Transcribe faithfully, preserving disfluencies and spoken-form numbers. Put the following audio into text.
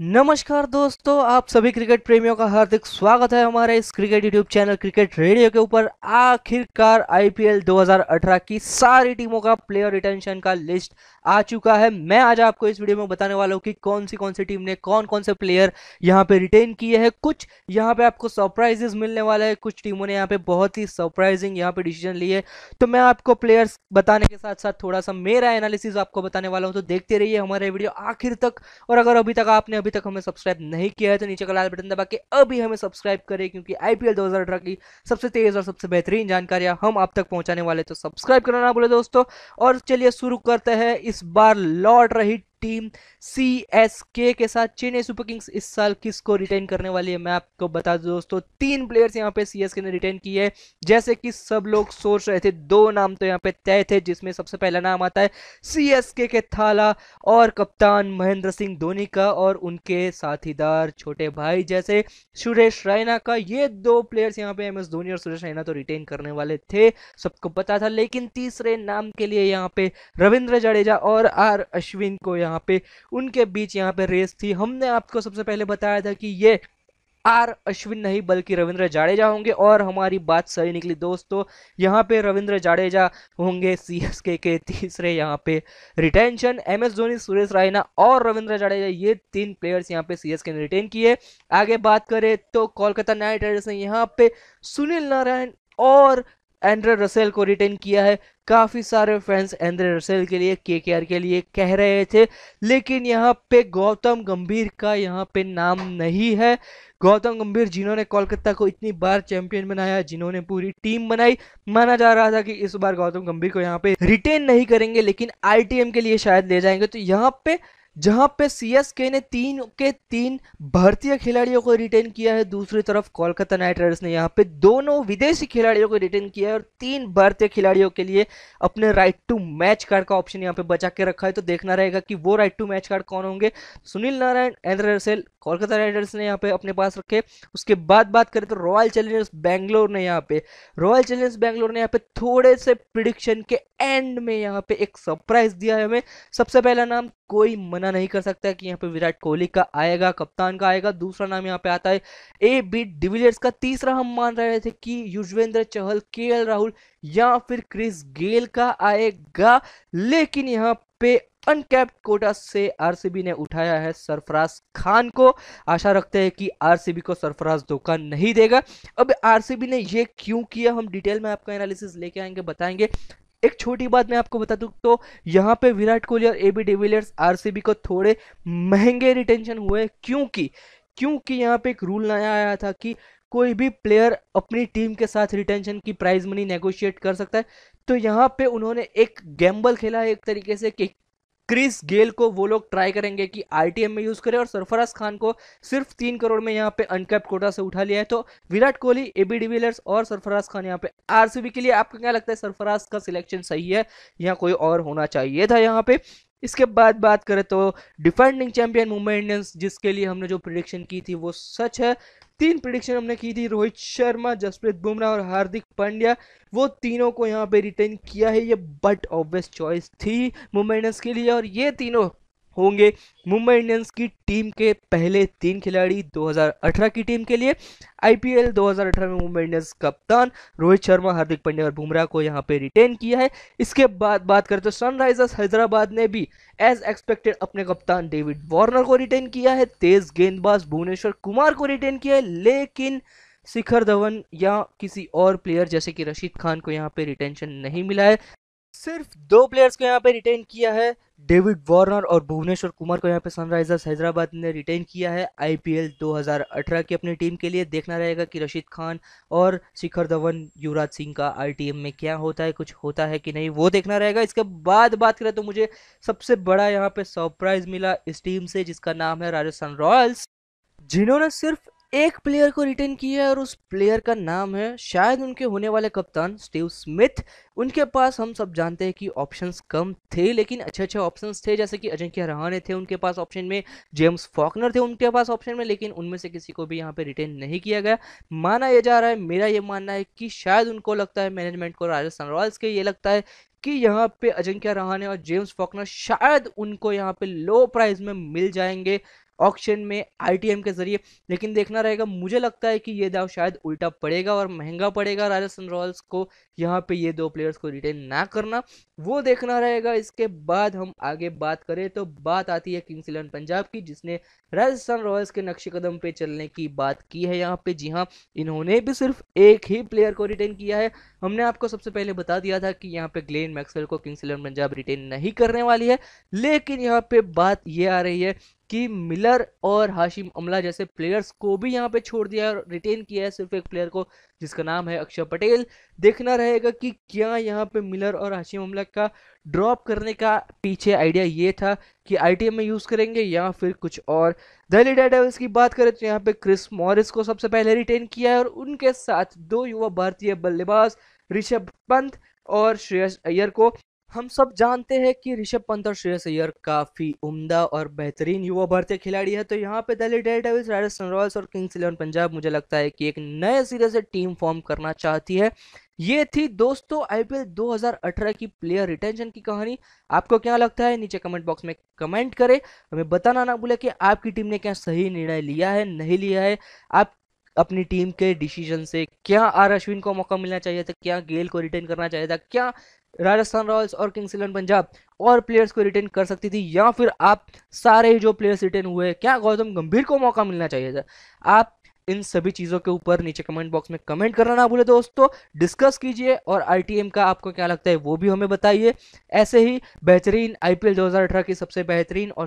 नमस्कार दोस्तों, आप सभी क्रिकेट प्रेमियों का हार्दिक स्वागत है हमारे इस cricket YouTube channel cricket radio के ऊपर। आखिरकार आईपीएल दो हज़ार अठारह की सारी टीमों का प्लेयर रिटेंशन का लिस्ट आ चुका है। मैं आज आपको इस वीडियो में बताने वाला हूँ कि कौन सी कौन सी टीम ने कौन कौन से प्लेयर यहाँ पे रिटेन किए हैं। कुछ यहाँ पे आपको सरप्राइजेस मिलने वाले हैं, कुछ टीमों ने यहाँ पे बहुत ही सरप्राइजिंग यहाँ पे डिसीजन लिए। तो मैं आपको प्लेयर्स बताने के साथ साथ थोड़ा सा मेरा एनालिसिस आपको बताने वाला हूँ, तो देखते रहिए हमारे वीडियो आखिर तक। और अगर अभी तक आपने अभी तक हमें सब्सक्राइब नहीं किया है तो नीचे का लाल बटन दबा के अभी हमें सब्सक्राइब करें, क्योंकि आईपीएल दो हज़ार अठारह की सबसे तेज और सबसे बेहतरीन जानकारियां हम आप तक पहुंचाने वाले, तो सब्सक्राइब करना ना भूलें दोस्तों। और चलिए शुरू करते हैं। इस बार लौट रही टीम सी एस के के साथ चेन्नई सुपर किंग्स इस साल किसको रिटेन करने वाली है, मैं आपको बता दूं दोस्तों। तीन प्लेयर्स यहाँ पे सी एस के ने रिटेन किए, जैसे कि सब लोग सोच रहे थे। दो नाम तो यहाँ पे तय थे, जिसमें सबसे पहला नाम आता है सी एस के के थाला और कप्तान महेंद्र सिंह धोनी का, और उनके साथीदार छोटे भाई जैसे सुरेश रैना का। ये दो प्लेयर्स यहाँ पे एम एस धोनी और सुरेश रैना तो रिटेन करने वाले थे, सबको पता था। लेकिन तीसरे नाम के लिए यहाँ पे रविंद्र जडेजा और आर अश्विन को यहाँ पे उनके बीच यहाँ पे रेस थी। हमने आपको सबसे पहले बताया था कि ये आर अश्विन नहीं बल्कि रविंद्र जाडेजा होंगे, और हमारी बात सही निकली दोस्तों। यहाँ पे रविंद्र जाडेजा होंगे सी एस के के तीसरे यहाँ पे retention. M S Dhoni, Suresh Raina और रविंद्र जाडेजा, ये तीन प्लेयर्स यहाँ पे सी एस के ने रिटेन किए। आगे बात करें तो कोलकाता नाइट राइडर्स ने यहाँ पे सुनील नारायण और एंड्रे रसेल को रिटेन किया है। काफ़ी सारे फैंस एंड्रे रसेल के लिए, केकेआर के लिए कह रहे थे, लेकिन यहाँ पे गौतम गंभीर का यहाँ पे नाम नहीं है। गौतम गंभीर जिन्होंने कोलकाता को इतनी बार चैंपियन बनाया, जिन्होंने पूरी टीम बनाई, माना जा रहा था कि इस बार गौतम गंभीर को यहाँ पे रिटेन नहीं करेंगे, लेकिन आर टी एम के लिए शायद ले जाएंगे। तो यहाँ पे जहाँ पे सी एस के ने तीन के तीन भारतीय खिलाड़ियों को रिटेन किया है, दूसरी तरफ कोलकाता नाइट राइडर्स ने यहाँ पे दोनों विदेशी खिलाड़ियों को रिटेन किया है, और तीन भारतीय खिलाड़ियों के लिए अपने राइट टू मैच कार्ड का ऑप्शन यहाँ पे बचा के रखा है। तो देखना रहेगा कि वो राइट टू मैच कार्ड कौन होंगे। Sunil Narayan, Andre Russell Kolkata Riders ने यहाँ पे अपने पास रखे। उसके बाद बात करें तो रॉयल चैलेंजर्स बैंगलोर ने यहाँ पे रॉयल चैलेंजर्स बैंगलोर ने यहाँ पे थोड़े से प्रिडिक्शन के एंड में यहाँ पे एक सरप्राइज दिया है हमें। सबसे पहला नाम कोई मना नहीं कर सकता कि यहाँ पे विराट कोहली का आएगा, कप्तान का आएगा। दूसरा नाम यहाँ पे आता है ए बी डिविलियर्स का। तीसरा हम मान रहे थे कि युजवेंद्र चहल, के एल राहुल या फिर क्रिस गेल का आएगा, लेकिन यहाँ पे अनकैप्ड कोटा से आर सी बी ने उठाया है सरफराज खान को। आशा रखते हैं कि आर सी बी को सरफराज धोखा नहीं देगा। अब आर सी बी ने ये क्यों किया, हम डिटेल में आपका एनालिसिस लेके आएंगे, बताएंगे। एक छोटी बात मैं आपको बता दूं तो यहाँ पे विराट कोहली और AB de Villiers R C B को थोड़े महंगे रिटेंशन हुए, क्योंकि क्योंकि यहाँ पे एक रूल नया आया था कि कोई भी प्लेयर अपनी टीम के साथ रिटेंशन की प्राइज मनी नेगोशिएट कर सकता है। तो यहाँ पे उन्होंने एक गैम्बल खेला है एक तरीके से, कि क्रिस गेल को वो लोग ट्राई करेंगे कि आर टी एम में यूज़ करें, और सरफराज खान को सिर्फ तीन करोड़ में यहाँ पे अनकैप्ड कोटा से उठा लिया है। तो विराट कोहली, एबी डिविलियर्स और सरफराज खान यहाँ पे आर सी बी के लिए। आपको क्या लगता है, सरफराज का सिलेक्शन सही है या कोई और होना चाहिए था यहाँ पे? इसके बाद बात करें तो डिफेंडिंग चैंपियन मुंबई इंडियंस, जिसके लिए हमने जो प्रेडिक्शन की थी वो सच है। तीन प्रेडिक्शन हमने की थी, रोहित शर्मा, जसप्रीत बुमराह और हार्दिक पांड्या, वो तीनों को यहाँ पे रिटेन किया है। ये बट ऑब्वियस चॉइस थी मुंबई इंडियंस के लिए, और ये तीनों होंगे मुंबई इंडियंस की टीम के पहले तीन खिलाड़ी दो हज़ार अठारह की टीम के लिए। आईपीएल दो हज़ार अठारह में मुंबई इंडियंस कप्तान रोहित शर्मा, हार्दिक पांड्या और बुमराह को यहाँ पे रिटेन किया है। इसके बाद बात करें तो सनराइजर्स हैदराबाद ने भी एज एक्सपेक्टेड अपने कप्तान डेविड वार्नर को रिटेन किया है, तेज गेंदबाज भुवनेश्वर कुमार को रिटेन किया है, लेकिन शिखर धवन या किसी और प्लेयर जैसे कि रशीद खान को यहाँ पे रिटेंशन नहीं मिला है। सिर्फ दो प्लेयर्स को यहाँ पे रिटेन किया है, डेविड वार्नर और भुवनेश्वर कुमार को यहाँ पे सनराइजर्स हैदराबाद ने रिटेन किया है आईपीएल दो हज़ार अठारह की अपनी टीम के लिए। देखना रहेगा कि रशीद खान और शिखर धवन, युवराज सिंह का आर टी एम में क्या होता है, कुछ होता है कि नहीं, वो देखना रहेगा। इसके बाद बात करें तो मुझे सबसे बड़ा यहाँ पे सरप्राइज मिला इस टीम से, जिसका नाम है राजस्थान रॉयल्स, जिन्होंने सिर्फ एक प्लेयर को रिटेन किया है, और उस प्लेयर का नाम है शायद उनके होने वाले कप्तान स्टीव स्मिथ। उनके पास हम सब जानते हैं कि ऑप्शंस कम थे, लेकिन अच्छे अच्छे ऑप्शंस थे, जैसे कि अजिंक्य रहाणे थे उनके पास ऑप्शन में, जेम्स फॉकनर थे उनके पास ऑप्शन में, लेकिन उनमें से किसी को भी यहाँ पे रिटेन नहीं किया गया। माना यह जा रहा है, मेरा ये मानना है कि शायद उनको लगता है, मैनेजमेंट को राजस्थान रॉयल्स के ये लगता है कि यहाँ पे अजिंक्य रहाणे और जेम्स फॉकनर शायद उनको यहाँ पे लो प्राइस में मिल जाएंगे, ऑक्शन में आरटीएम के जरिए, लेकिन देखना रहेगा। मुझे लगता है कि ये दाव शायद उल्टा पड़ेगा और महंगा पड़ेगा राजस्थान रॉयल्स को यहाँ पे ये दो प्लेयर्स को रिटेन ना करना, वो देखना रहेगा। इसके बाद हम आगे बात करें तो बात आती है किंग्स इलेवन पंजाब की, जिसने राजस्थान रॉयल्स के नक्शे कदम पे चलने की बात की है यहाँ पे। जी हाँ, इन्होंने भी सिर्फ एक ही प्लेयर को रिटेन किया है। हमने आपको सबसे पहले बता दिया था कि यहाँ पे ग्लेन मैक्सवेल को किंग्स इलेवन पंजाब रिटेन नहीं करने वाली है, लेकिन यहाँ पे बात ये आ रही है कि मिलर और हाशिम अमला जैसे प्लेयर्स को भी यहाँ पे छोड़ दिया और रिटेन किया है सिर्फ एक प्लेयर को, जिसका नाम है अक्षय पटेल। देखना रहेगा कि क्या यहाँ पे मिलर और हाशिम अमला का ड्रॉप करने का पीछे आइडिया ये था कि आईटीएम में यूज़ करेंगे या फिर कुछ और। दिल्ली डेयरडेविल्स की बात करें तो यहाँ पे क्रिस मॉरिस को सबसे पहले रिटेन किया है और उनके साथ दो युवा भारतीय बल्लेबाज ऋषभ पंत और श्रेयस अय्यर को। हम सब जानते हैं कि ऋषभ पंत और श्रेयस अय्यर काफ़ी उम्दा और बेहतरीन युवा भारतीय खिलाड़ी है, तो यहाँ पे दिल्ली डेयरडेविल्स, राजस्थान रॉयल्स और किंग्स इलेवन पंजाब मुझे लगता है कि एक नए सिरे से टीम फॉर्म करना चाहती है। ये थी दोस्तों आईपीएल दो हज़ार अठारह की प्लेयर रिटेंशन की कहानी। आपको क्या लगता है नीचे कमेंट बॉक्स में कमेंट करें। हमें बताना ना भूलें कि आपकी टीम ने क्या सही निर्णय लिया है, नहीं लिया है। आप अपनी टीम के डिसीजन से, क्या आर अश्विन को मौका मिलना चाहिए था, क्या गेल को रिटेन करना चाहिए था, क्या राजस्थान रॉयल्स और किंग्स इलेवन पंजाब और प्लेयर्स को रिटेन कर सकती थी, या फिर आप सारे जो प्लेयर्स रिटेन हुए, क्या गौतम गंभीर को मौका मिलना चाहिए था? आप इन सभी चीज़ों के ऊपर नीचे कमेंट बॉक्स में कमेंट करना ना भूले दोस्तों, डिस्कस कीजिए। और आरटीएम का आपको क्या लगता है वो भी हमें बताइए। ऐसे ही बेहतरीन आईपीएल दो हज़ार अठारह की सबसे बेहतरीन और